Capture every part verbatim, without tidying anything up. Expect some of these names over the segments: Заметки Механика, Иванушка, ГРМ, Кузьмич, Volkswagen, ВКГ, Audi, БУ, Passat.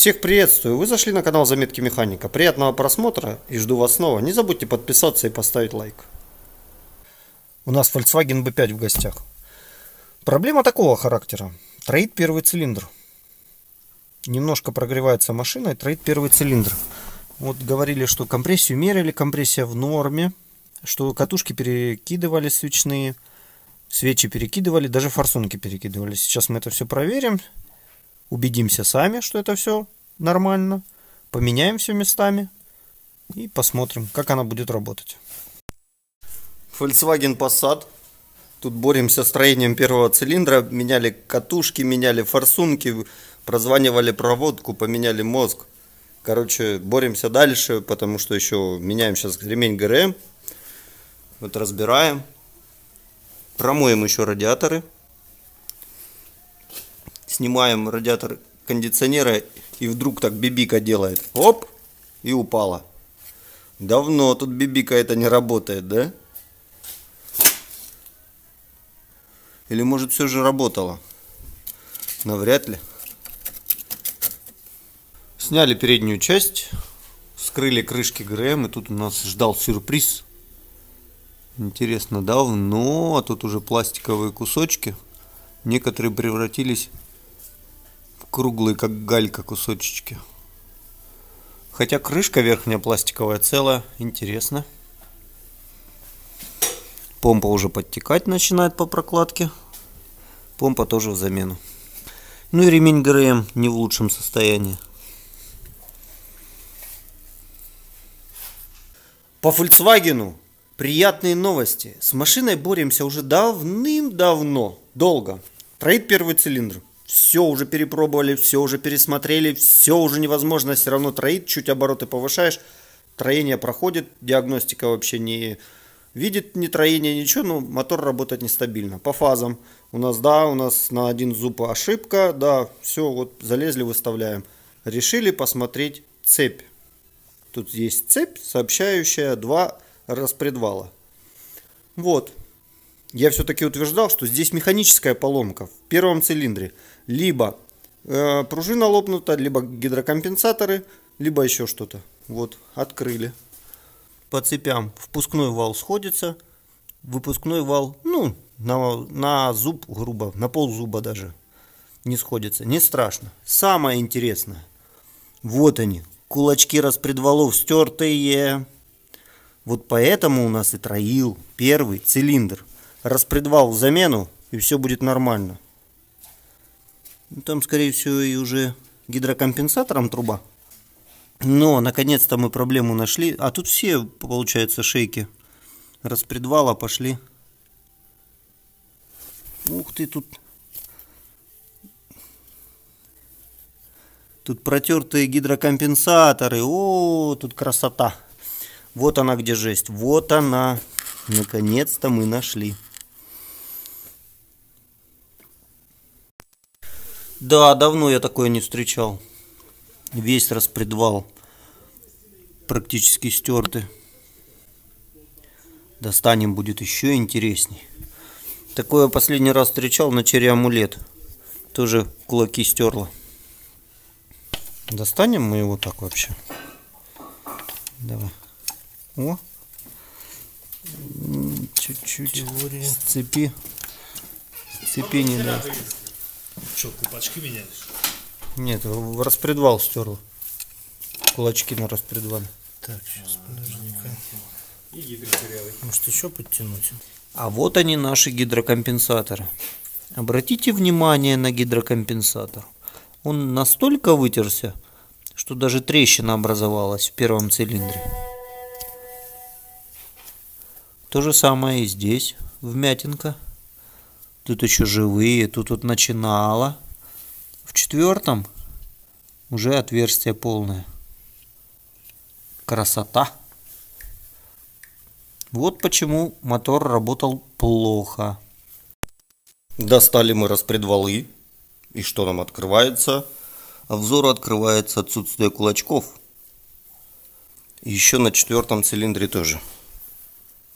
Всех приветствую, вы зашли на канал Заметки Механика. Приятного просмотра и жду вас снова. Не забудьте подписаться и поставить лайк. У нас Volkswagen бэ пять в гостях. Проблема такого характера. Троит первый цилиндр. Немножко прогревается машина и троит первый цилиндр. Вот говорили, что компрессию мерили, компрессия в норме, что катушки перекидывали свечные, свечи перекидывали, даже форсунки перекидывали. Сейчас мы это все проверим, убедимся сами, что это все нормально, поменяем все местами и посмотрим, как она будет работать. Volkswagen Passat. Тут боремся с троением первого цилиндра, меняли катушки, меняли форсунки, прозванивали проводку, поменяли мозг. Короче, боремся дальше, потому что еще меняем сейчас ремень ГРМ. Вот разбираем. Промоем еще радиаторы. Снимаем радиатор кондиционера, и вдруг так бибика делает. Оп! И упала. Давно тут бибика это не работает, да? Или может все же работало? Навряд ли. Сняли переднюю часть, вскрыли крышки ГРМ, и тут у нас ждал сюрприз. Интересно, давно, а тут уже пластиковые кусочки. Некоторые превратились в круглые, как галька, кусочки. Хотя крышка верхняя пластиковая целая, интересно. Помпа уже подтекать начинает по прокладке. Помпа тоже в замену. Ну и ремень ГРМ не в лучшем состоянии. По Volkswagen приятные новости. С машиной боремся уже давным-давно. Долго. Троит первый цилиндр. Все уже перепробовали, все уже пересмотрели, все уже невозможно. Все равно троит, чуть обороты повышаешь. Троение проходит, диагностика вообще не... Видит ни троение, ничего, но мотор работает нестабильно. По фазам у нас, да, у нас на один зуб ошибка, да, все, вот залезли, выставляем. Решили посмотреть цепь. Тут есть цепь, сообщающая два распредвала. Вот. Я все-таки утверждал, что здесь механическая поломка в первом цилиндре. Либо э, пружина лопнута, либо гидрокомпенсаторы, либо еще что-то. Вот, открыли. По цепям впускной вал сходится, выпускной вал, ну, на, на зуб, грубо, на пол зуба даже не сходится. Не страшно. Самое интересное, вот они, кулачки распредвалов стертые. Вот поэтому у нас и троил первый цилиндр. Распредвал в замену, и все будет нормально. Там, скорее всего, и уже гидрокомпенсатором труба. Но, наконец-то мы проблему нашли. А тут все, получается, шейки распредвала пошли. Ух ты, тут... Тут протертые гидрокомпенсаторы. О, тут красота. Вот она где жесть. Вот она. Наконец-то мы нашли. Да, давно я такое не встречал. Весь распредвал практически стерты. Достанем, будет еще интересней. Такое последний раз встречал на черри амулет. Тоже кулаки стерло. Достанем мы его так вообще. Давай. О. Чуть-чуть с цепи. С цепи не надо. Да. Что, кулачки менялись? Нет, в распредвал стерло. Кулачки на распредвале. Так, сейчас, подожди-ка. И гидрокорявый. Может, еще подтянуть? А вот они, наши гидрокомпенсаторы. Обратите внимание на гидрокомпенсатор. Он настолько вытерся, что даже трещина образовалась в первом цилиндре. То же самое и здесь, вмятинка. Тут еще живые, тут вот начинало. В четвертом уже отверстие полное. Красота. Вот почему мотор работал плохо. Достали мы распредвалы. И что нам открывается? А взору открывается отсутствие кулачков. Еще на четвертом цилиндре тоже.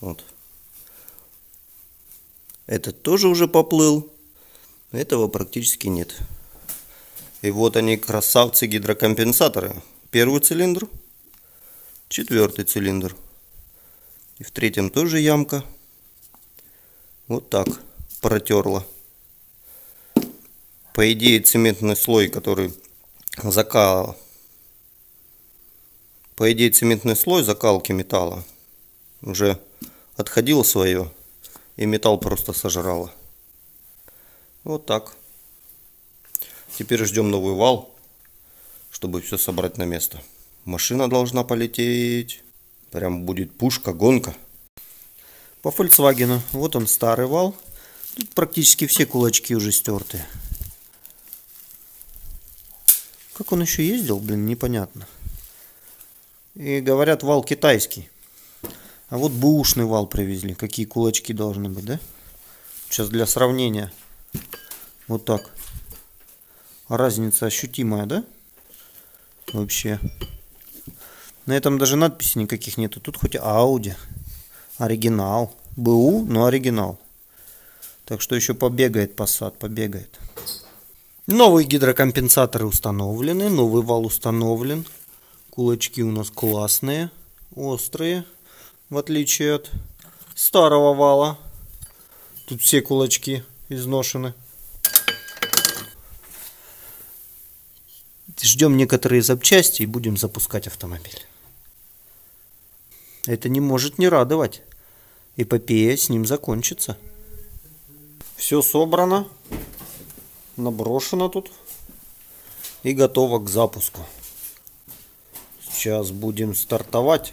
Вот. Этот тоже уже поплыл. Этого практически нет. И вот они, красавцы, гидрокомпенсаторы. Первый цилиндр, четвертый цилиндр. И в третьем тоже ямка. Вот так протерло. По идее, цементный слой, который закал... По идее, цементный слой закалки металла уже отходил свое. И металл просто сожрало. Вот так. Теперь ждем новый вал, чтобы все собрать на место. Машина должна полететь. Прям будет пушка, гонка. По Volkswagen. Вот он, старый вал. Тут практически все кулачки уже стерты. Как он еще ездил, блин, непонятно. И говорят, вал китайский. А вот бэушный вал привезли. Какие кулачки должны быть, да? Сейчас для сравнения. Вот так. Разница ощутимая, да? Вообще. На этом даже надписей никаких нету. Тут хоть Audi. Оригинал. БУ, но оригинал. Так что еще побегает Passat, побегает. Новые гидрокомпенсаторы установлены. Новый вал установлен. Кулачки у нас классные. Острые. В отличие от старого вала. Тут все кулачки изношены. Ждем некоторые запчасти и будем запускать автомобиль. Это не может не радовать. Эпопея с ним закончится. Все собрано. Наброшено тут. И готово к запуску. Сейчас будем стартовать.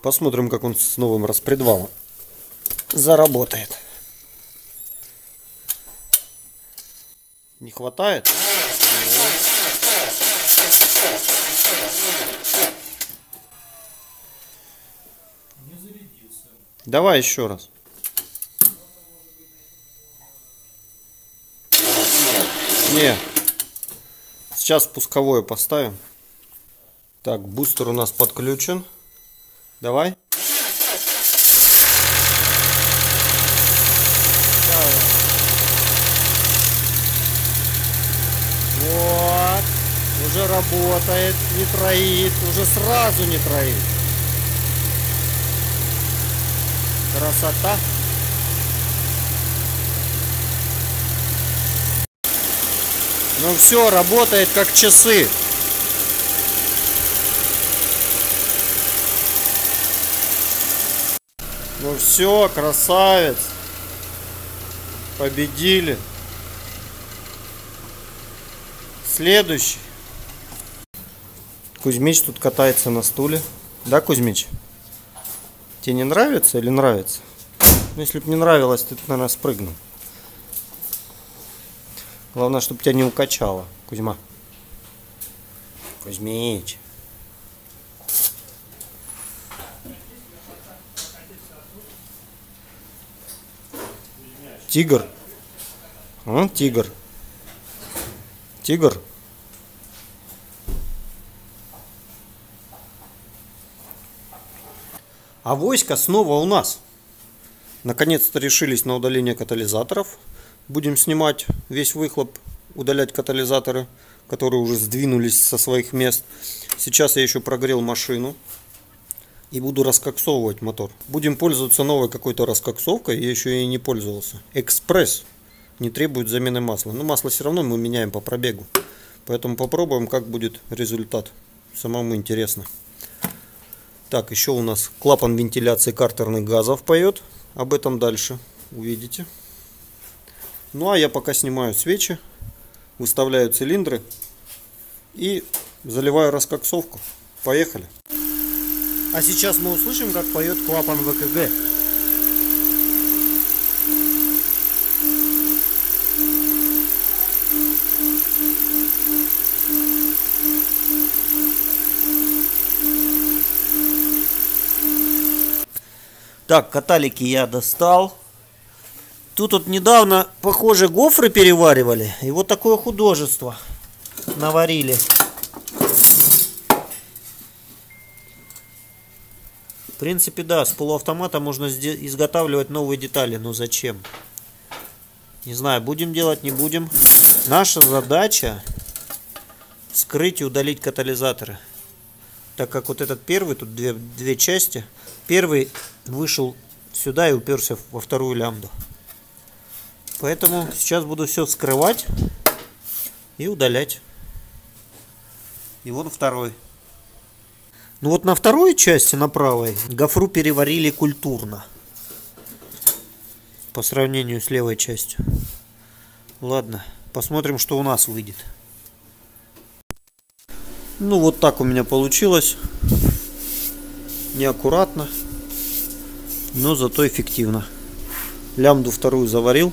Посмотрим, как он с новым распредвалом заработает. Не хватает? Не зарядился. Давай еще раз. Не. Сейчас пусковое поставим. Так, бустер у нас подключен. Давай. Вот. Уже работает, не троит. Уже сразу не троит. Красота. Ну все, работает как часы. Ну все, красавец. Победили. Следующий. Кузьмич тут катается на стуле. Да, Кузьмич? Тебе не нравится или нравится? Ну, если бы не нравилось, ты, наверное, спрыгнул. Главное, чтобы тебя не укачало, Кузьма. Кузьмич. Тигр. А, тигр. Тигр. А войска снова у нас. Наконец-то решились на удаление катализаторов. Будем снимать весь выхлоп, удалять катализаторы, которые уже сдвинулись со своих мест. Сейчас я еще прогрел машину и буду раскоксовывать мотор. Будем пользоваться новой какой-то раскоксовкой, я еще и не пользовался. Экспресс не требует замены масла. Но масло все равно мы меняем по пробегу. Поэтому попробуем, как будет результат. Самому интересно. Так, еще у нас клапан вентиляции картерных газов поет. Об этом дальше увидите. Ну а я пока снимаю свечи, выставляю цилиндры и заливаю раскоксовку. Поехали. А сейчас мы услышим, как поет клапан ВКГ. Так, каталики я достал. Тут вот недавно, похоже, гофры переваривали. И вот такое художество наварили. В принципе, да, с полуавтомата можно изготавливать новые детали. Но зачем? Не знаю, будем делать, не будем. Наша задача вскрыть и удалить катализаторы, так как вот этот первый, тут две, две части, первый вышел сюда и уперся во вторую лямбду. Поэтому сейчас буду все вскрывать и удалять. И вот второй. Ну вот на второй части, на правой, гофру переварили культурно по сравнению с левой частью. Ладно, посмотрим, что у нас выйдет. Ну вот так у меня получилось. Неаккуратно, но зато эффективно. Лямбду вторую заварил.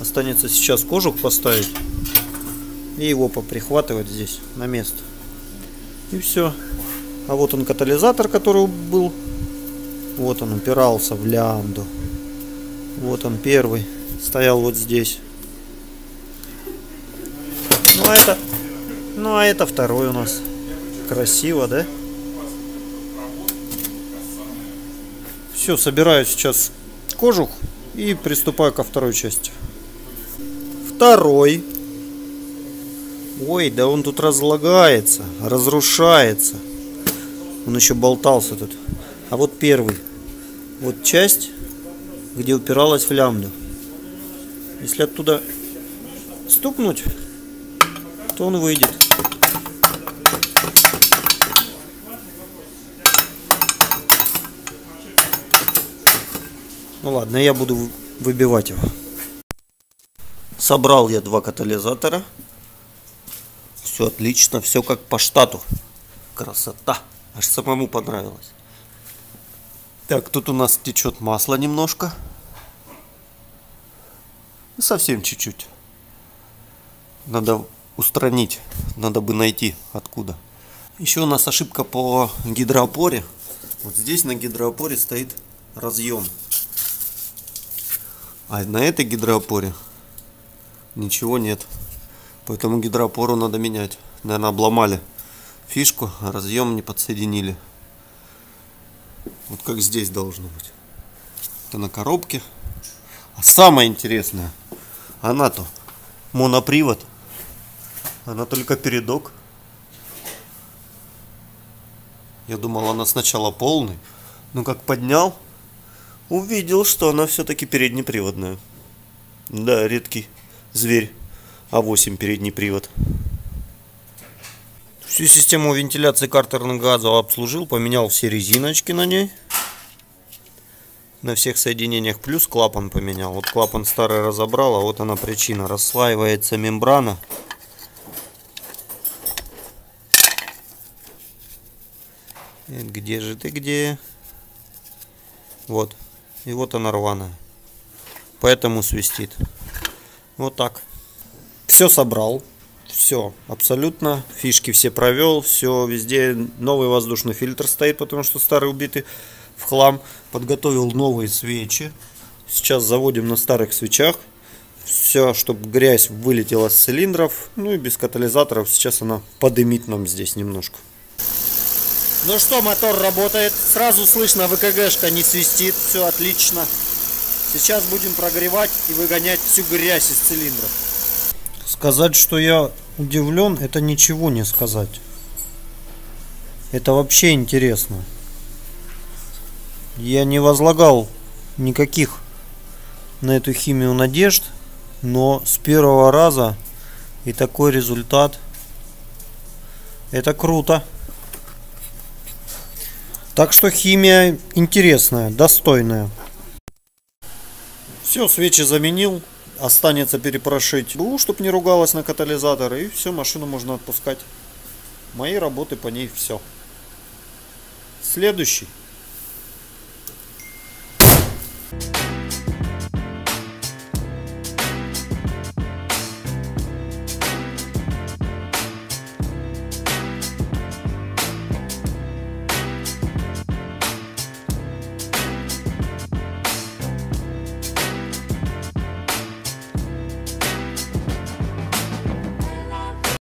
Останется сейчас кожух поставить и его поприхватывать здесь на место. И все. А вот он катализатор, который был. Вот он упирался в лямбду. Вот он первый. Стоял вот здесь. Ну а это, ну, а это второй у нас. Красиво, да? Все, собираю сейчас кожух и приступаю ко второй части. Второй. Ой, да он тут разлагается, разрушается. Он еще болтался тут. А вот первый. Вот часть, где упиралась в лямбду. Если оттуда стукнуть, то он выйдет. Ну ладно, я буду выбивать его. Собрал я два катализатора. Все отлично, все как по штату. Красота. Аж самому понравилось. Так, тут у нас течет масло немножко. Совсем чуть-чуть. Надо устранить. Надо бы найти откуда. Еще у нас ошибка по гидроопоре. Вот здесь на гидроопоре стоит разъем. А на этой гидроопоре ничего нет. Поэтому гидроопору надо менять. Наверное, обломали фишку, разъем не подсоединили. Вот как здесь должно быть. Это на коробке. А самое интересное, она-то монопривод, она только передок. Я думал, она сначала полный, но как поднял, увидел, что она все-таки переднеприводная. Да, редкий зверь а восемь передний привод. Всю систему вентиляции картерного газа обслужил, поменял все резиночки на ней, на всех соединениях, плюс клапан поменял. Вот клапан старый разобрал, а вот она причина. Расслаивается мембрана. И где же ты, где? Вот. И вот она рваная. Поэтому свистит. Вот так. Все собрал. Все, абсолютно, фишки все провел, все, везде новый воздушный фильтр стоит, потому что старый убитый в хлам. Подготовил новые свечи, сейчас заводим на старых свечах, все, чтобы грязь вылетела с цилиндров, ну и без катализаторов, сейчас она подымит нам здесь немножко. Ну что, мотор работает, сразу слышно, ВКГшка не свистит, все отлично. Сейчас будем прогревать и выгонять всю грязь из цилиндров. Сказать, что я удивлен, это ничего не сказать. Это вообще интересно. Я не возлагал никаких на эту химию надежд, но с первого раза и такой результат. Это круто. Так что химия интересная, достойная. Все, свечи заменил. Останется перепрошить БУ, чтобы не ругалась на катализатор. И все, машину можно отпускать. Мои работы по ней все. Следующий.